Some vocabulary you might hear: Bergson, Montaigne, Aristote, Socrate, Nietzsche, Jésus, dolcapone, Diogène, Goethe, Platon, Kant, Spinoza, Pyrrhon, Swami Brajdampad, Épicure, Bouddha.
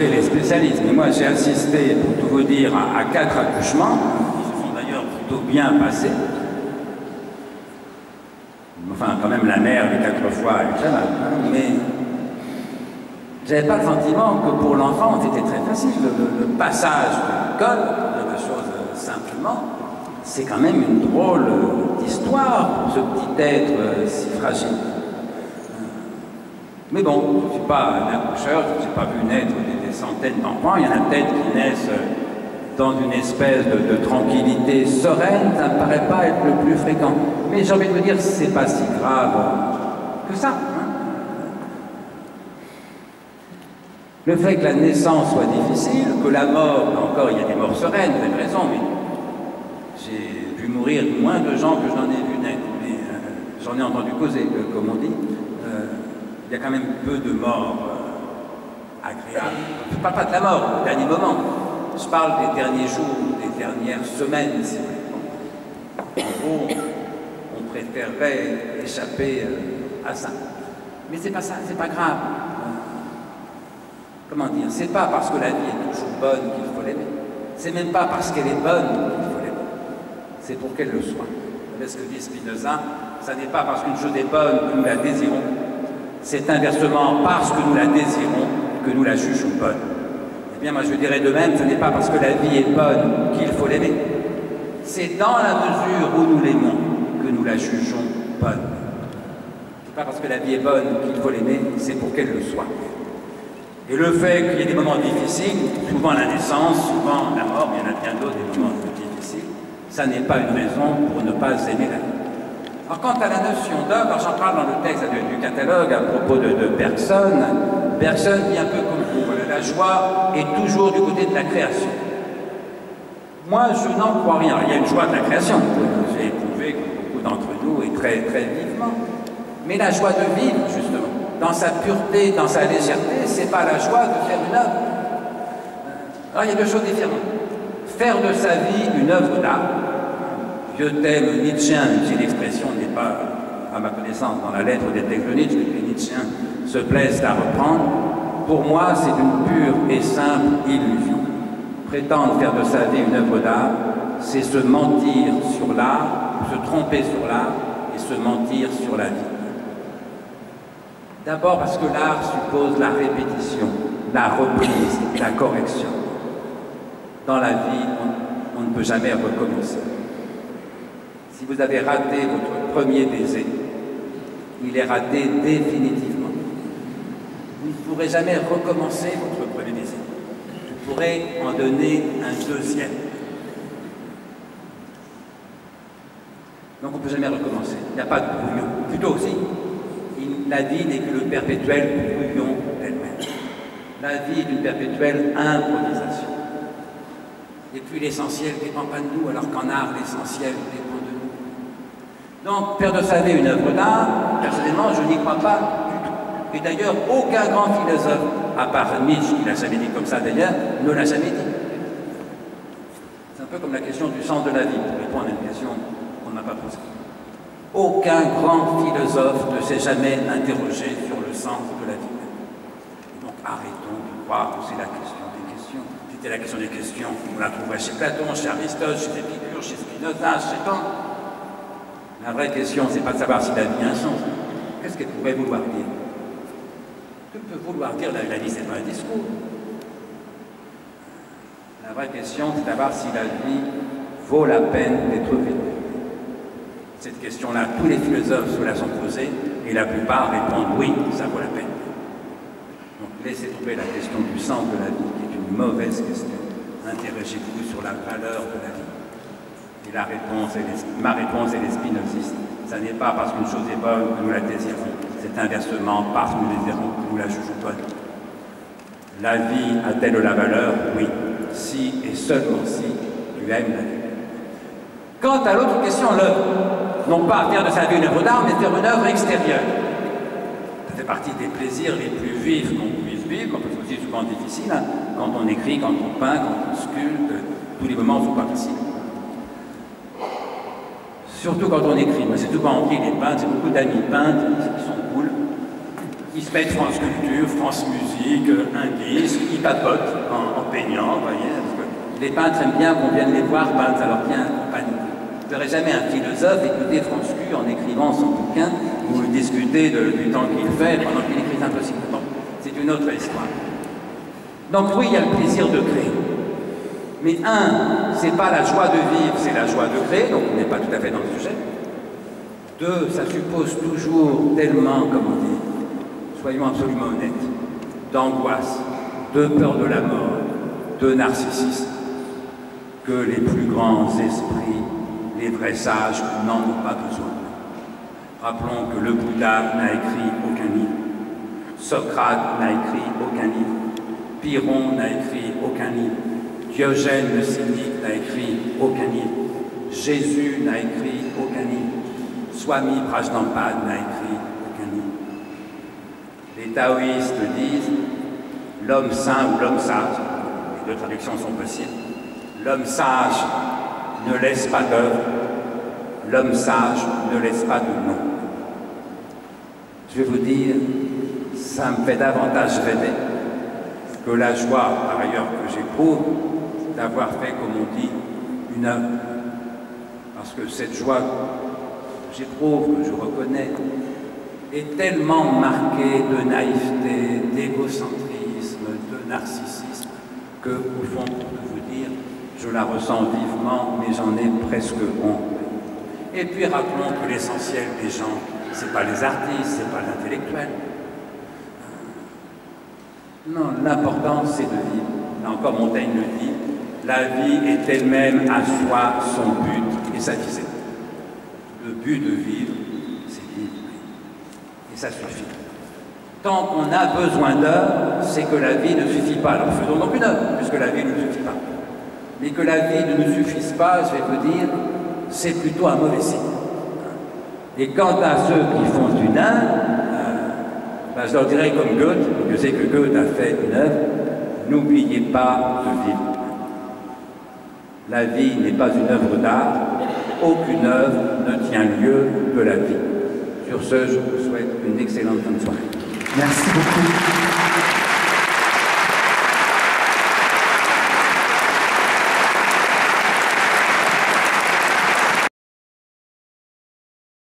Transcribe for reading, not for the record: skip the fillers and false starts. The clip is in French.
Les spécialistes, mais moi j'ai assisté, pour tout vous dire, à 4 accouchements, qui se sont d'ailleurs plutôt bien passés. Enfin, quand même, la mère, les 4 fois, etc. Mais j'avais pas le sentiment que pour l'enfant, c'était très facile. Le passage de l'école, la chose simplement, c'est quand même une drôle d'histoire pour ce petit être si fragile. Mais bon, je ne suis pas un accoucheur, je n'ai pas vu naître des centaines d'enfants. Il y en a peut-être qui naissent dans une espèce de tranquillité sereine, ça ne paraît pas être le plus fréquent. Mais j'ai envie de vous dire, ce n'est pas si grave que ça. Le fait que la naissance soit difficile, que la mort, encore il y a des morts sereines, vous avez raison, mais j'ai vu mourir moins de gens que j'en ai vu naître. Mais j'en ai entendu causer, comme on dit. Il y a quand même peu de morts agréables. Je ne parle pas de la mort, au dernier moment. Je parle des derniers jours, des dernières semaines, si vous voulez. En gros, on préférerait échapper à ça. Mais c'est pas ça, c'est pas grave. Comment dire? C'est pas parce que la vie est toujours bonne qu'il faut l'aimer. C'est même pas parce qu'elle est bonne qu'il faut l'aimer. C'est pour qu'elle le soit. Mais ce que dit Spinoza, ça n'est pas parce qu'une chose est bonne que nous la désirons. C'est inversement parce que nous la désirons que nous la jugeons bonne. Eh bien, moi je dirais de même, ce n'est pas parce que la vie est bonne qu'il faut l'aimer. C'est dans la mesure où nous l'aimons que nous la jugeons bonne. Ce n'est pas parce que la vie est bonne qu'il faut l'aimer, c'est pour qu'elle le soit. Et le fait qu'il y ait des moments difficiles, souvent la naissance, souvent la mort, mais il y en a bien d'autres, des moments difficiles, ça n'est pas une raison pour ne pas aimer la vie. Alors, quant à la notion d'œuvre, j'en parle dans le texte du catalogue à propos de Bergson. Bergson dit un peu comme vous, la joie est toujours du côté de la création. Moi, je n'en crois rien. Il y a une joie de la création, que j'ai éprouvée, comme beaucoup d'entre nous, et très, très vivement. Mais la joie de vivre, justement, dans sa pureté, dans sa légèreté, c'est pas la joie de faire une œuvre. Alors, il y a deux choses différentes. Faire de sa vie une œuvre d'art. Je thème nietzschéen, si l'expression n'est pas, à ma connaissance, dans la lettre des textes de Nietzsche, que les nietzschéens se plaisent à reprendre, pour moi, c'est une pure et simple illusion. Prétendre faire de sa vie une œuvre d'art, c'est se mentir sur l'art, se tromper sur l'art et se mentir sur la vie. D'abord parce que l'art suppose la répétition, la reprise, la correction. Dans la vie, on ne peut jamais recommencer. Si vous avez raté votre premier baiser, il est raté définitivement. Vous ne pourrez jamais recommencer votre premier baiser. Vous pourrez en donner un deuxième. Donc on ne peut jamais recommencer. Il n'y a pas de brouillon. Plutôt aussi, la vie n'est que le perpétuel brouillon d'elle-même. La vie est une perpétuelle improvisation. Et puis l'essentiel ne dépend pas de nous, alors qu'en art, l'essentiel dépend de nous. Donc, faire de sa vie une œuvre d'art, personnellement, je n'y crois pas du tout. Et d'ailleurs, aucun grand philosophe, à part Nietzsche, qui l'a jamais dit comme ça d'ailleurs, ne l'a jamais dit. C'est un peu comme la question du sens de la vie, pour répondre à une question qu'on n'a pas posée. Aucun grand philosophe ne s'est jamais interrogé sur le sens de la vie. Et donc, arrêtons de croire que c'est la question des questions. C'était la question des questions, on la trouverait chez Platon, chez Aristote, chez Épicure, chez Spinoza, chez Kant. La vraie question, c'est pas de savoir si la vie a un sens. Qu'est-ce qu'elle pourrait vouloir dire? Que peut vouloir dire la vie? C'est pas un discours. La vraie question, c'est de savoir si la vie vaut la peine d'être vécue. Cette question-là, tous les philosophes se la sont posée et la plupart répondent oui, ça vaut la peine. Donc laissez tomber la question du sens de la vie, qui est une mauvaise question. Interrogez-vous sur la valeur de la vie. Et la réponse ma réponse est les spinozistes. Ça n'est pas parce qu'une chose est bonne que nous la désirons. C'est inversement parce que nous la désirons que nous la jugeons bonne. La vie a-t-elle la valeur? Oui. Si et seulement si tu aimes la vie. Quant à l'autre question, l'œuvre. Non pas faire de sa vie une œuvre d'art, mais faire une œuvre extérieure. Ça fait partie des plaisirs les plus vifs qu'on puisse vivre, qu'on peut aussi souvent difficile, hein, quand on écrit, quand on peint, quand on sculpte, tous les moments où on participe. Surtout quand on écrit, mais c'est tout quand on écrit les peintres, c'est beaucoup d'amis peintres qui sont cool. Ils se mettent France Culture, France Musique, un disque, ils papotent en peignant, vous voyez. Les peintres aiment bien qu'on vienne les voir peintres, alors bien accompagnés. Vous ne verrez jamais un philosophe écouter France Q en écrivant son bouquin ou discuter du temps qu'il fait pendant qu'il écrit impossible. Bon, c'est une autre histoire. Donc oui, il y a le plaisir de créer. Mais un, c'est pas la joie de vivre, c'est la joie de créer, donc on n'est pas tout à fait dans le sujet. Deux, ça suppose toujours tellement, comme on dit, soyons absolument honnêtes, d'angoisse, de peur de la mort, de narcissisme, que les plus grands esprits, les vrais sages, n'en ont pas besoin. Rappelons que le Bouddha n'a écrit aucun livre, Socrate n'a écrit aucun livre, Pyrrhon n'a écrit aucun livre, Diogène le Cynique n'a écrit aucun livre, Jésus n'a écrit aucun livre, Swami Brajdampad n'a écrit aucun livre. Les taoïstes disent l'homme saint ou l'homme sage, les deux traductions sont possibles, l'homme sage ne laisse pas d'œuvre, l'homme sage ne laisse pas de nom. Je vais vous dire, ça me fait davantage rêver que la joie, par ailleurs, que j'éprouve, d'avoir fait, comme on dit, une œuvre. Parce que cette joie que j'éprouve, que je reconnais, est tellement marquée de naïveté, d'égocentrisme, de narcissisme, que, au fond, pour vous dire, je la ressens vivement, mais j'en ai presque honte. Et puis rappelons que l'essentiel des gens, c'est pas les artistes, c'est pas l'intellectuel. Non, l'important c'est de vivre. Là encore, Montaigne le dit, la vie est elle-même à soi son but et sa visée. Le but de vivre, c'est vivre. Et ça suffit. Tant qu'on a besoin d'œuvre, c'est que la vie ne suffit pas. Alors faisons donc une œuvre, puisque la vie ne suffit pas. Mais que la vie ne nous suffise pas, je vais vous dire, c'est plutôt un mauvais signe. Et quant à ceux qui font une œuvre, ben je leur dirais comme Goethe, je sais que Goethe a fait une œuvre, n'oubliez pas de vivre. La vie n'est pas une œuvre d'art, aucune œuvre ne tient lieu de la vie. Sur ce, je vous souhaite une excellente fin de soirée. Merci beaucoup.